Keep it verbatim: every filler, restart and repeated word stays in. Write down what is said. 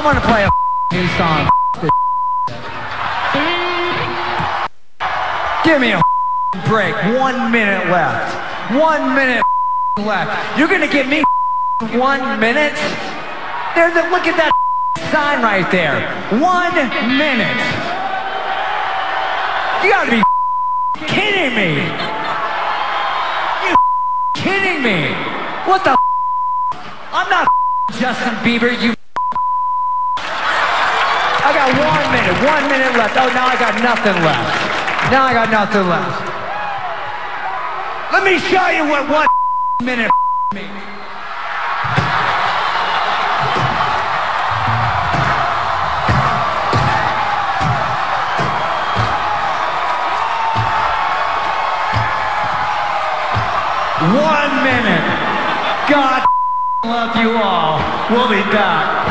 I'm gonna play a new song. Give me a break. One minute left. One minute left. You're gonna give me one minute? There's a, look at that sign right there. One minute. You gotta be kidding me. You kidding me. What the? I'm not Justin Bieber, you. I got one minute, one minute left. Oh, now I got nothing left. Now I got nothing left. Let me show you what one minute means. One minute. God love you all. We'll be back.